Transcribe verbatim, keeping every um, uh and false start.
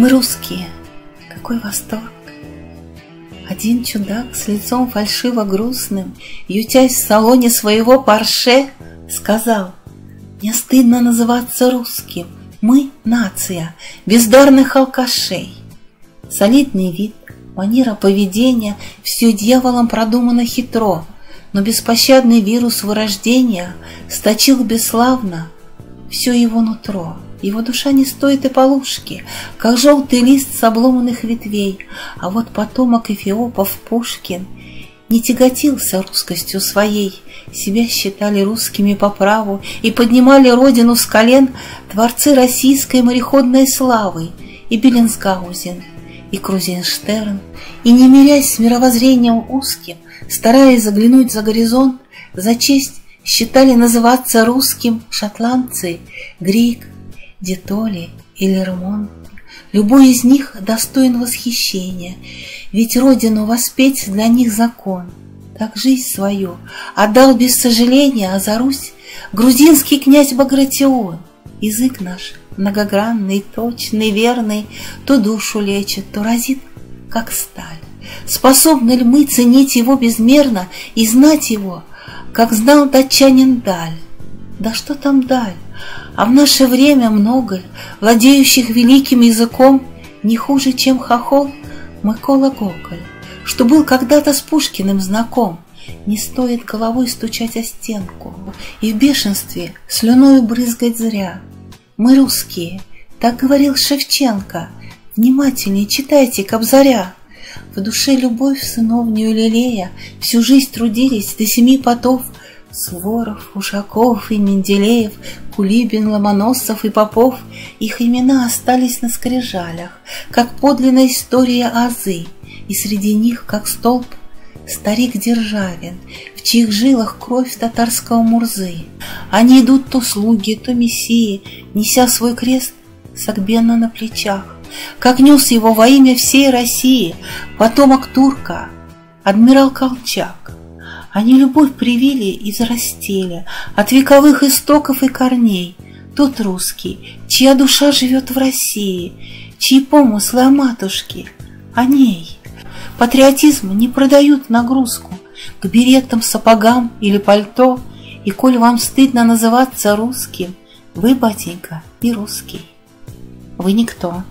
Мы русские, какой восторг! Один чудак с лицом фальшиво-грустным, ютясь в салоне своего Порше, сказал: «Мне стыдно называться русским, мы — нация бездарных алкашей». Солидный вид, манера поведения, все дьяволом продумано хитро, но беспощадный вирус вырождения сточил бесславно все его нутро. Его душа не стоит и полушки, как желтый лист с обломанных ветвей, а вот потомок эфиопов Пушкин не тяготился русскостью своей. Себя считали русскими по праву и поднимали родину с колен творцы российской мореходной славы и Белинсгаузен, и Крузенштерн, и, не мирясь с мировоззрением узким, стараясь заглянуть за горизонт, за честь считали называться русским шотландцы, грек, Детоли и Лермонт. Любой из них достоин восхищения, ведь родину воспеть для них закон. Так жизнь свою отдал без сожаления, а за Русь грузинский князь Багратион. Язык наш многогранный, точный, верный, то душу лечит, то разит, как сталь. Способны ли мы ценить его безмерно и знать его, как знал датчанин Даль? Да что там Даль? А в наше время много ли владеющих великим языком, не хуже, чем хохол Микола Гоголь, что был когда-то с Пушкиным знаком. Не стоит головой стучать о стенку и в бешенстве слюною брызгать зря. Мы русские, так говорил Шевченко. Внимательнее читайте Кобзаря. В душе любовь сыновнюю лелея, всю жизнь трудились до семи потов Суворов, Ушаков и Менделеев, Кулибин, Ломоносов и Попов. Их имена остались на скрижалях, как подлинная история азы, и среди них, как столб, старик Державин, в чьих жилах кровь татарского Мурзы. Они идут то слуги, то мессии, неся свой крест согбенно на плечах, как нес его во имя всей России потомок турка, адмирал Колчак. Они любовь привили и зарастили от вековых истоков и корней. Тот русский, чья душа живет в России, чьи помыслы о матушке, о ней. Патриотизм не продают нагрузку к беретам, сапогам или пальто. И коль вам стыдно называться русским, вы, батенька, не русский, вы никто.